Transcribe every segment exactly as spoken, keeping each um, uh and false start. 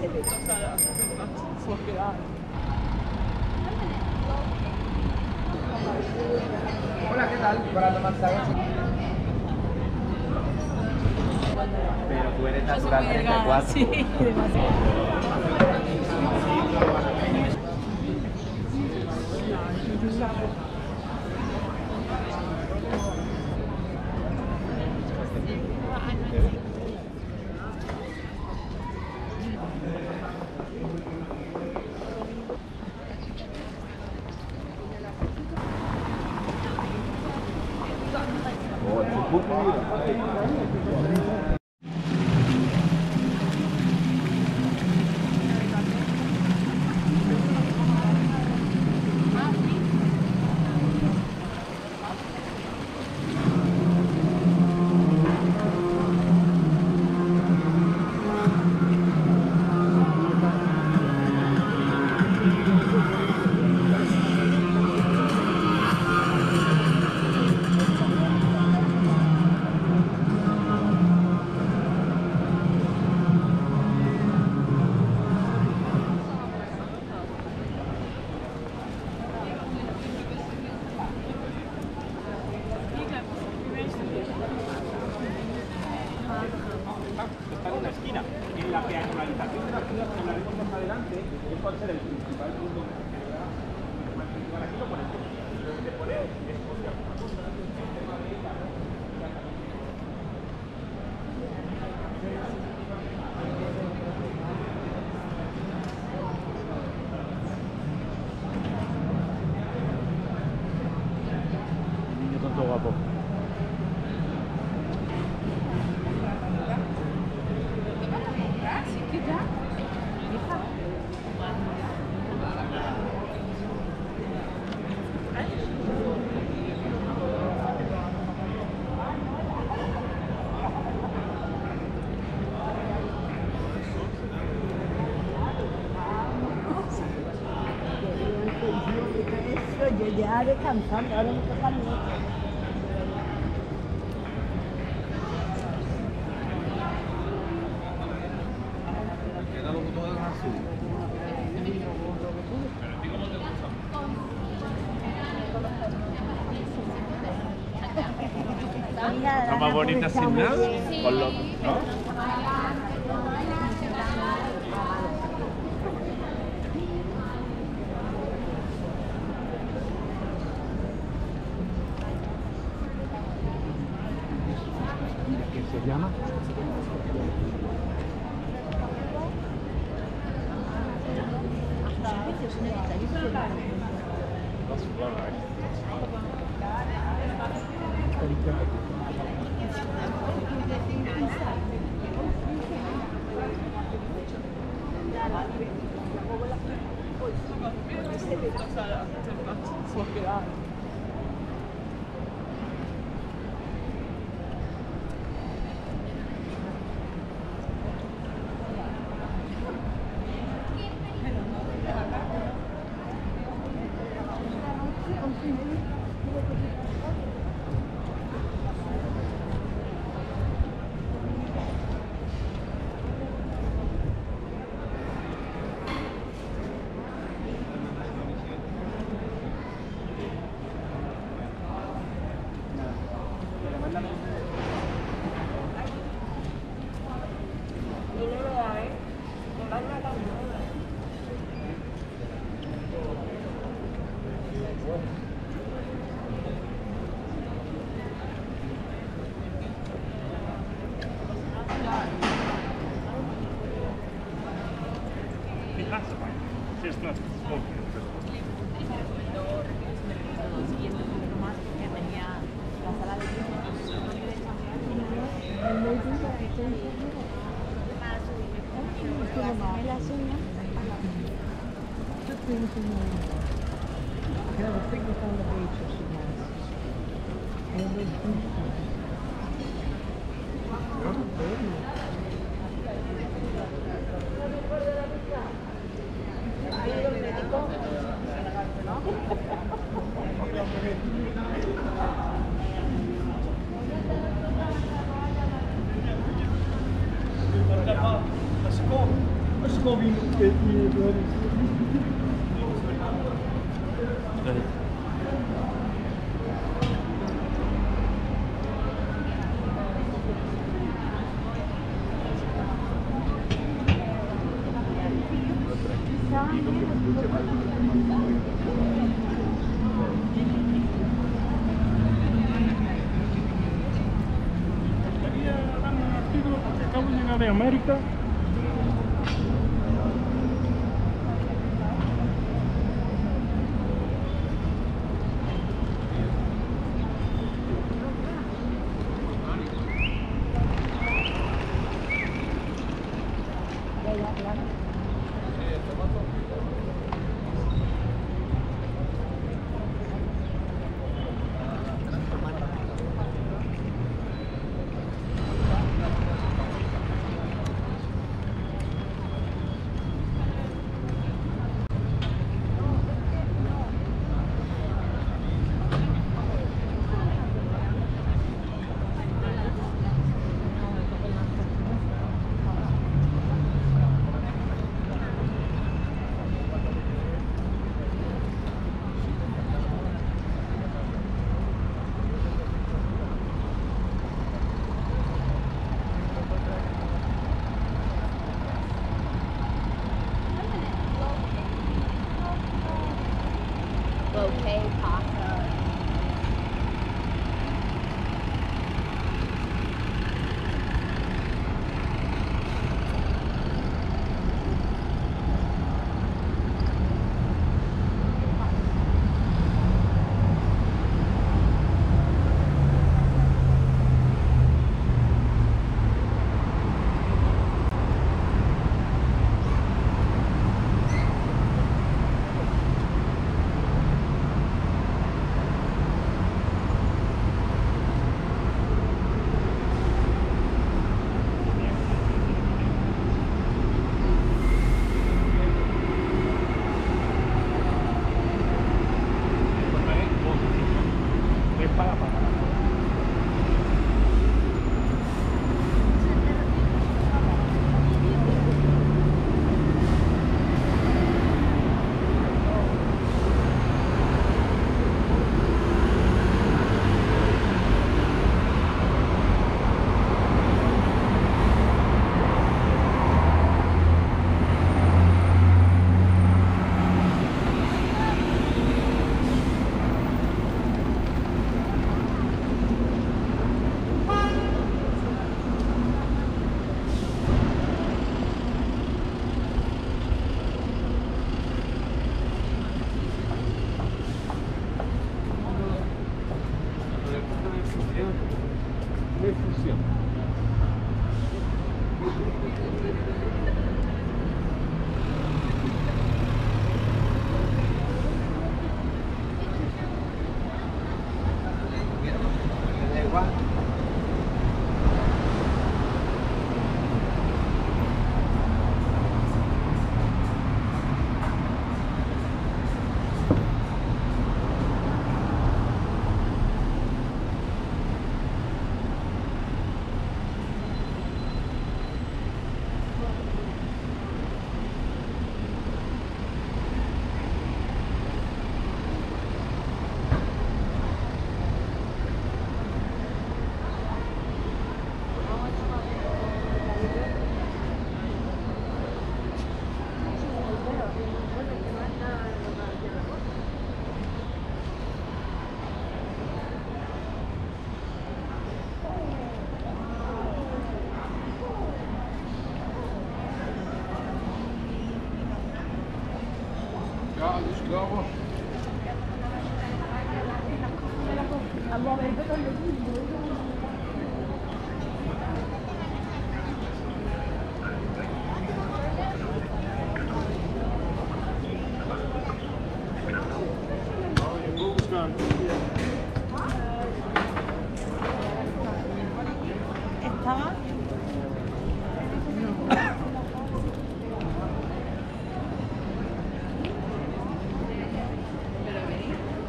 ser ut som så här, så här. Hola, ¿qué tal? Para tomar agua. Pero tú eres natural treinta y cuatro. Sí, demasiado. Ja, det kan han. Ja, det kan han. Son más bonitas sin nada, con los, ¿no? ¿Se llama? Let's go. De América.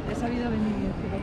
He sabido venir, pero...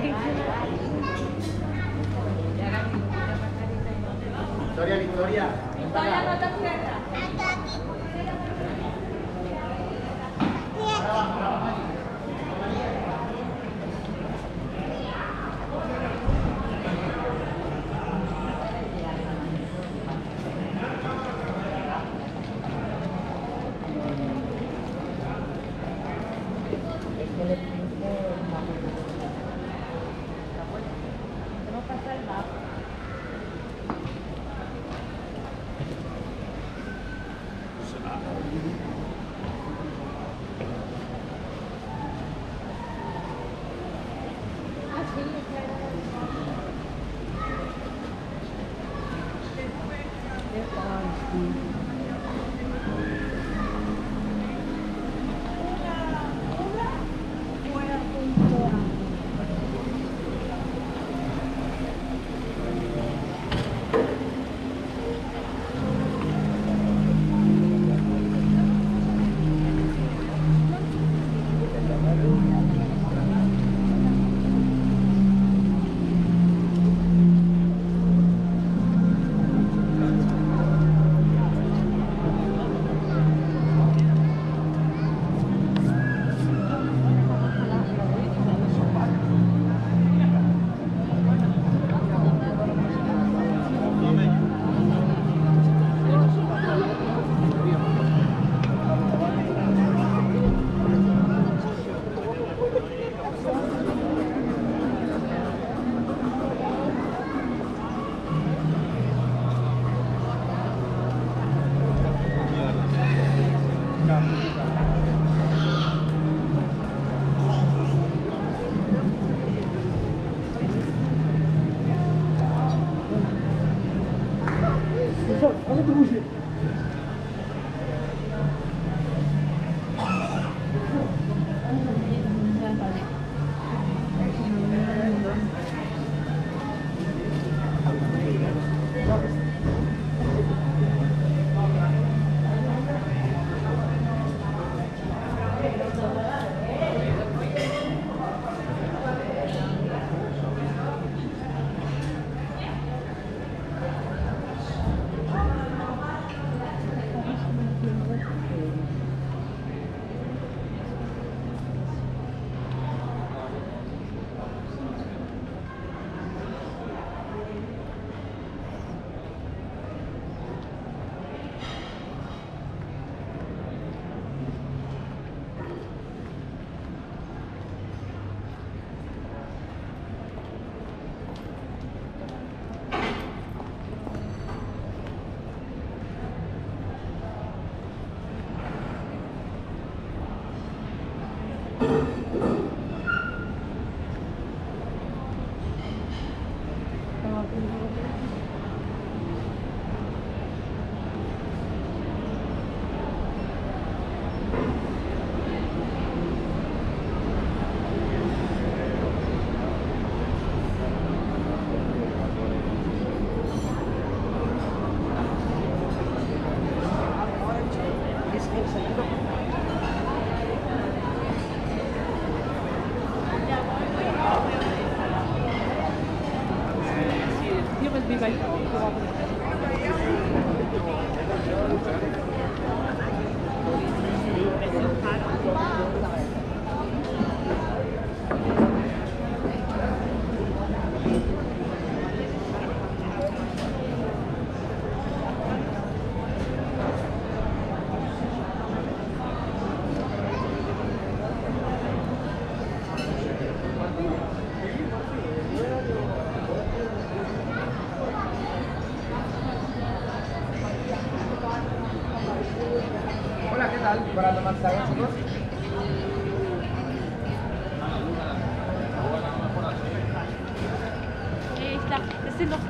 Victoria, Victoria. Victoria, no te acuerdas. Thank you. Para tomar agua, chicos. Ahí está, este no. um.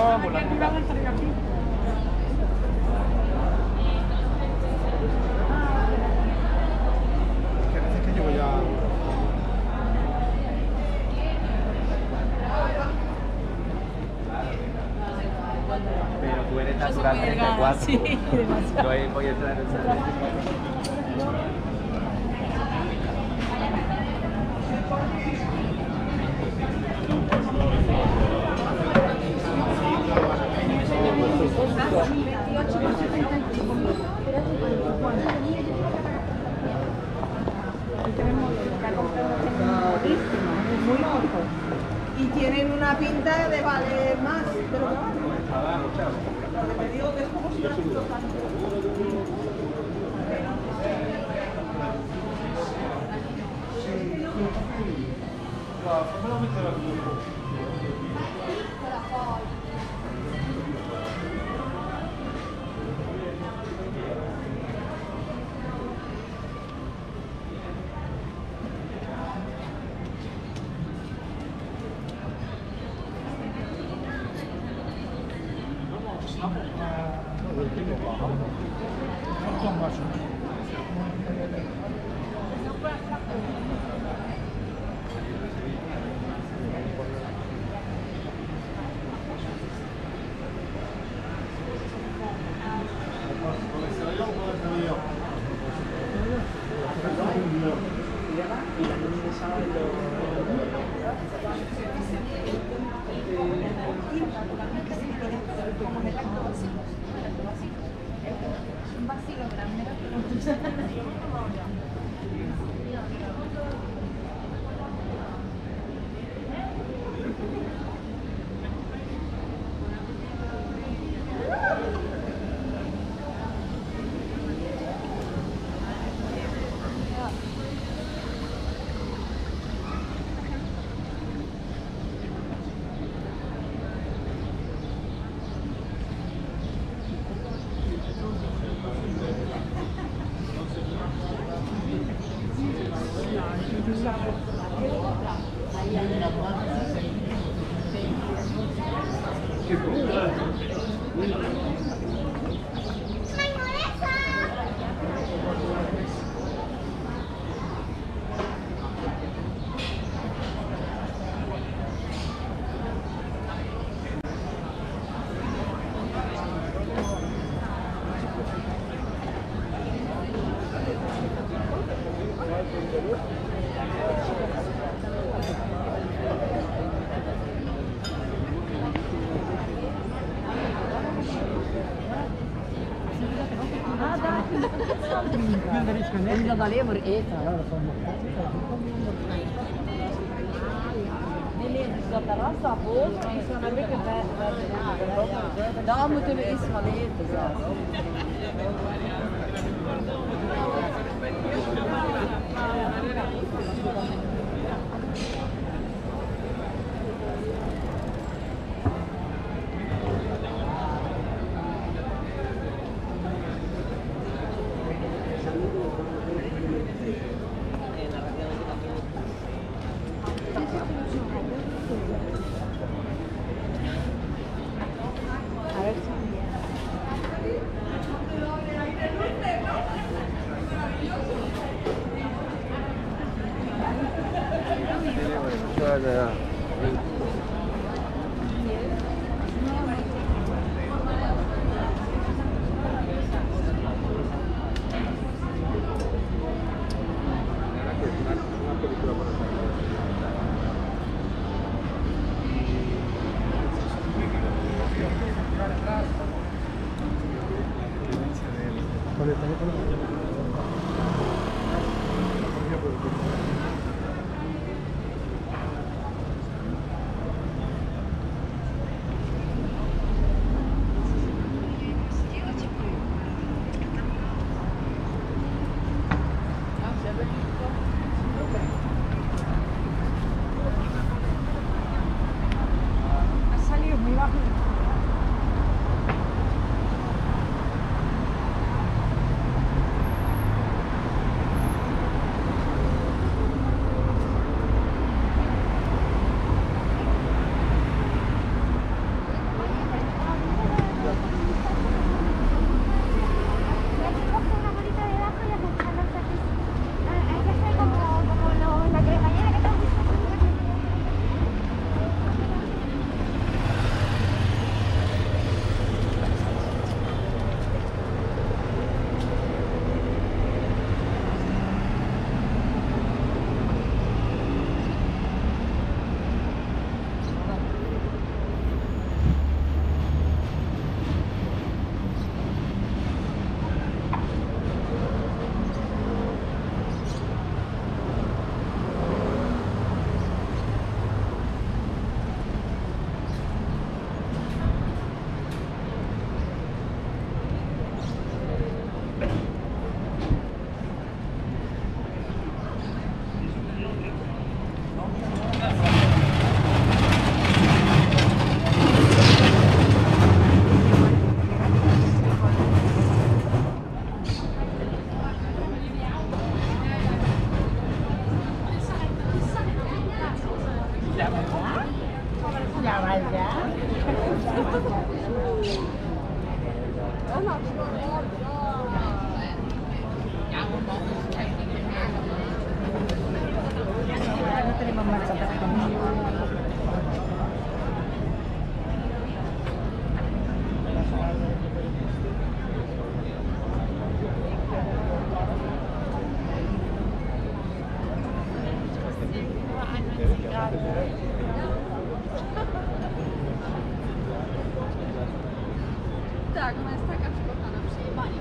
Oh, por la puta. Pero tú eres natural treinta y cuatro. Sí, demasiado. Yo voy a entrar en el treinta y cuatro. Y tienen una pinta de valer más, pero no. Lo que te digo que es como si no estuvieran tocando. Gracias. Ik wil alleen maar eten. Ja, dat kan nog. Nee, nee, dus dat terras daar boven is dan een beetje bij. Daar moeten we iets van eten. I Tak, ona jest taka przygotowana, przejebanie.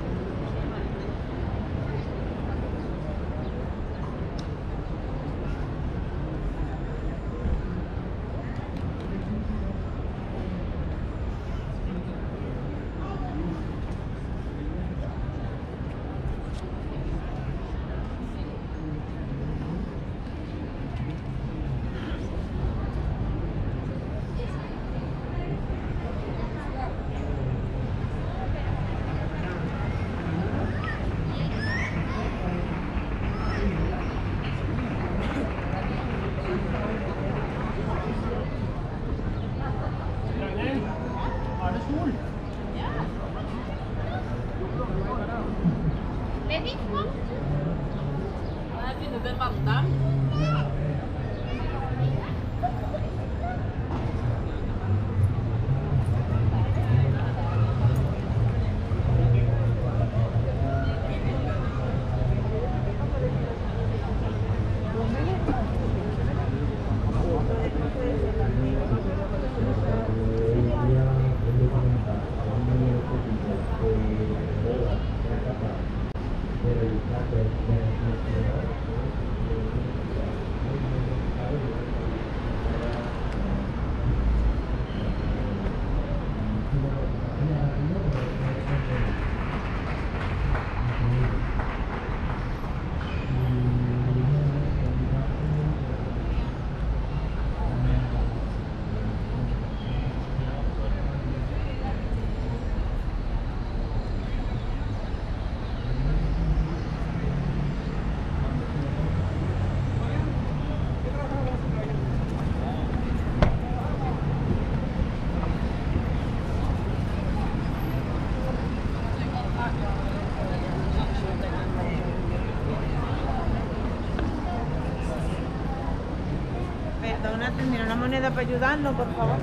Mira, una moneda para ayudarnos, por favor.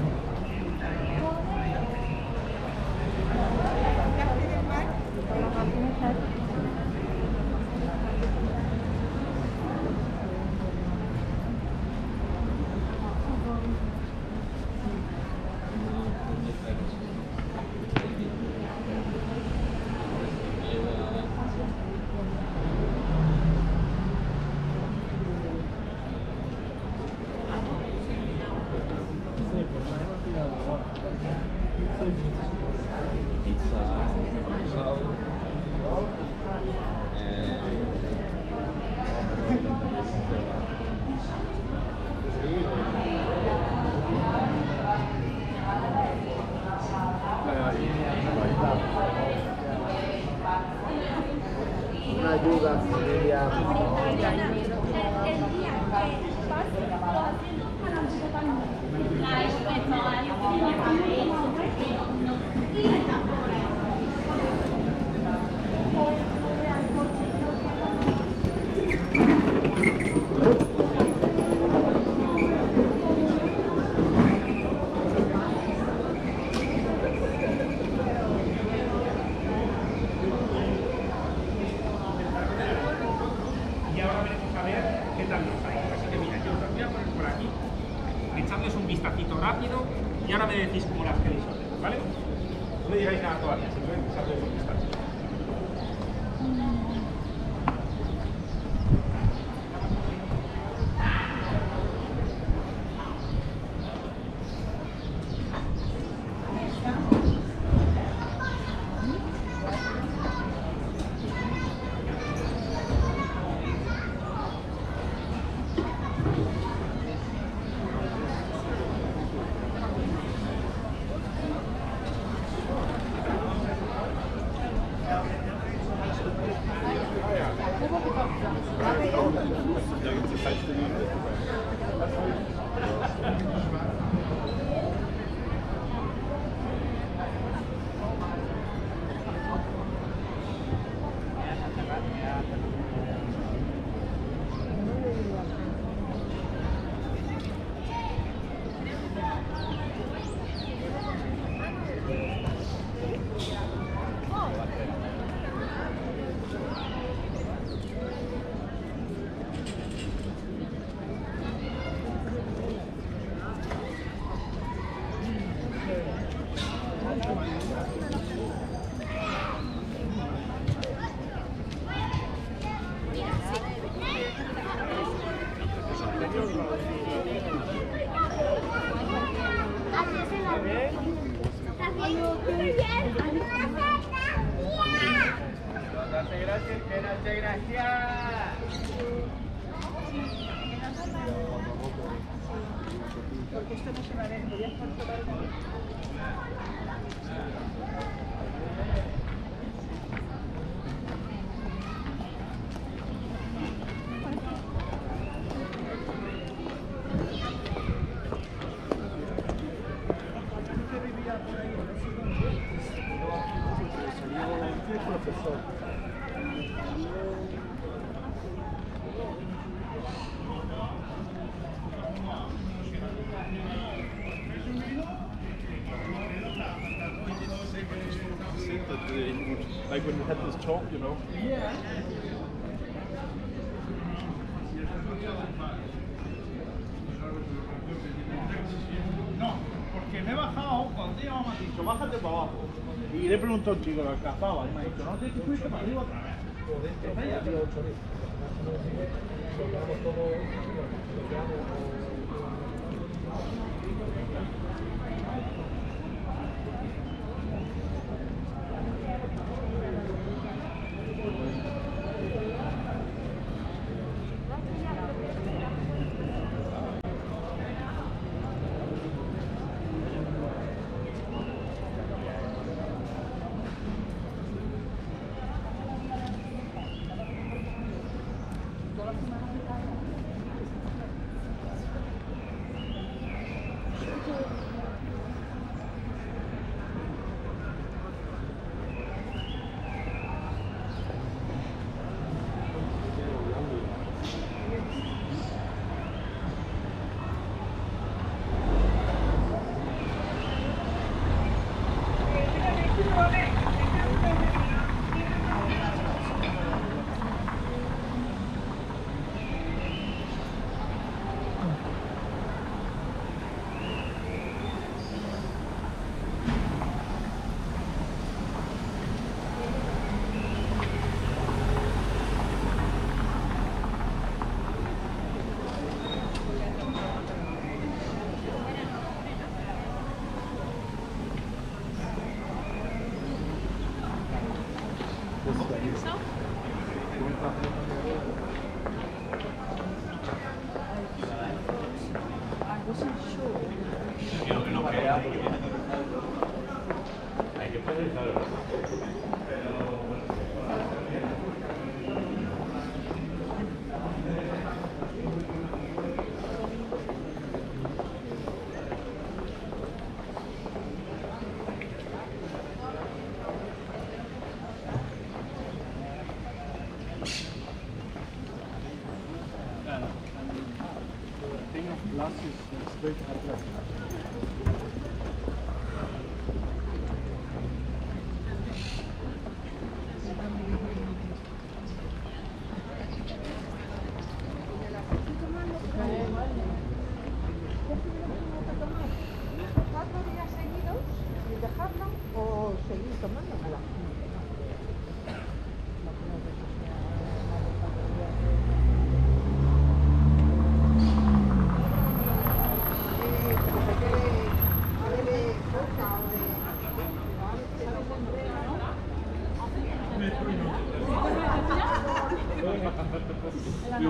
Like when we had this talk, you know? Yeah. No, porque me he bajado, cuando íbamos, me han dicho, bájate para abajo. Y le pregunto al chico, lo cazaba, y me ha dicho, no, te fuiste para arriba otra vez. Por dentro, había ocho veces. Mais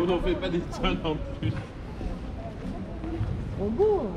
on n'en fait pas des tonnes en plus. Trop beau.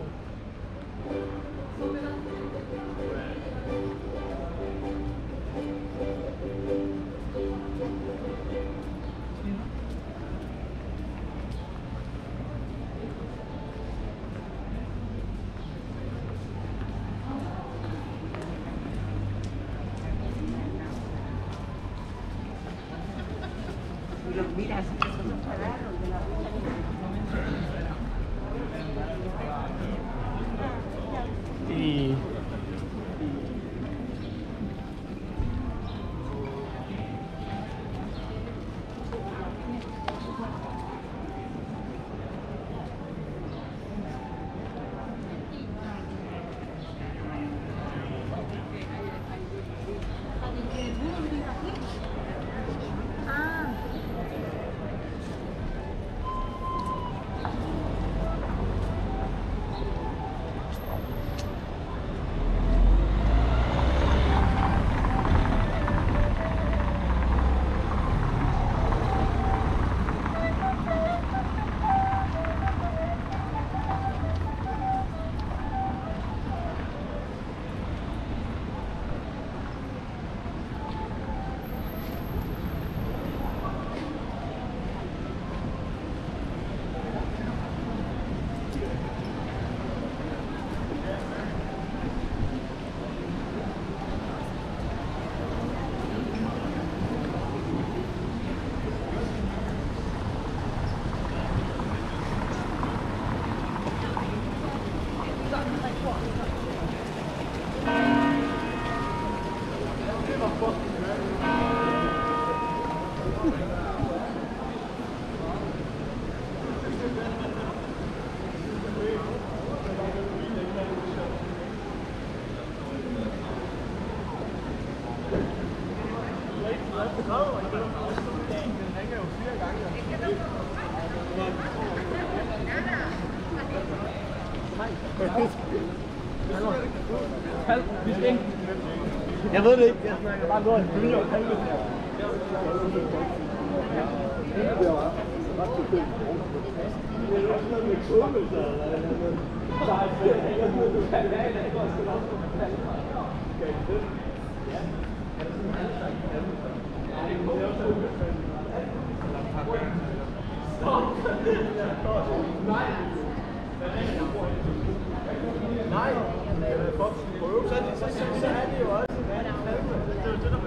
Jeg ved det ikke. Jeg snakker bare lort. Stop! Nej! Nej! Så er det, så, så, så er det jo også en anden halve. Det er jo det, der vil.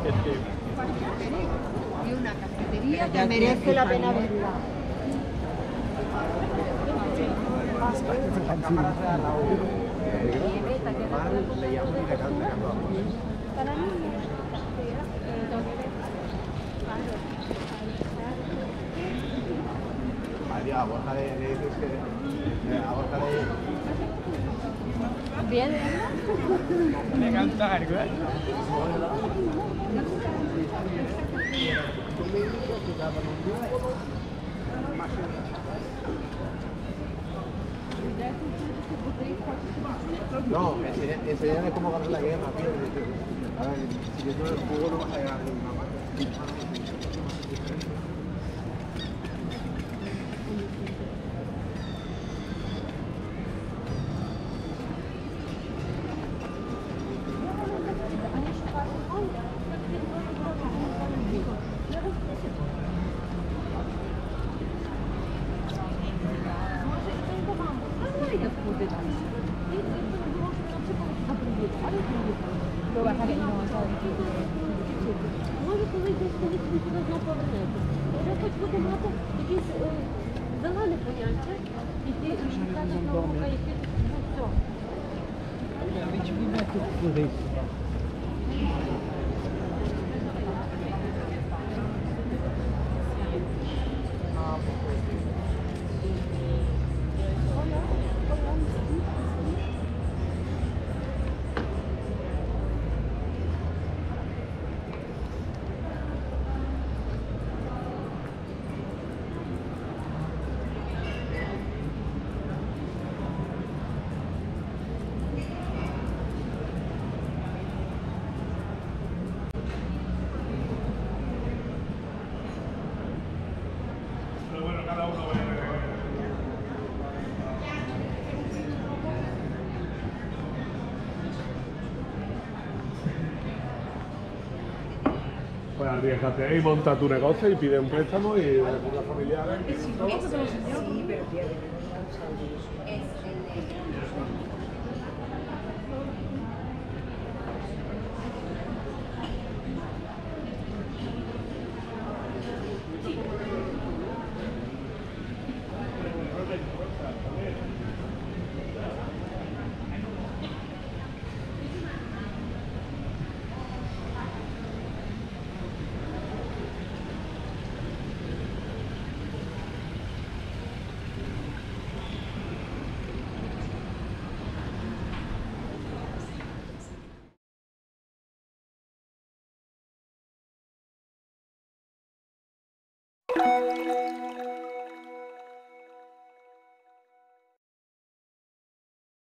Y una cafetería que merece la pena verla. Bien, me encanta algo. No, me enseñan cómo ganar la guerra. Si yo tengo el juego, no vas a ganar ninguna más. Gracias. Може, коли десь колись одно повернеться. Вже хоч виконати якісь загальні поняття, і ти шукати наука, і ти тут все. Pues arriesgate ahí, monta tu negocio y pide un préstamo y de alguna familiar. Sí, sí, pero tiene un Thank you.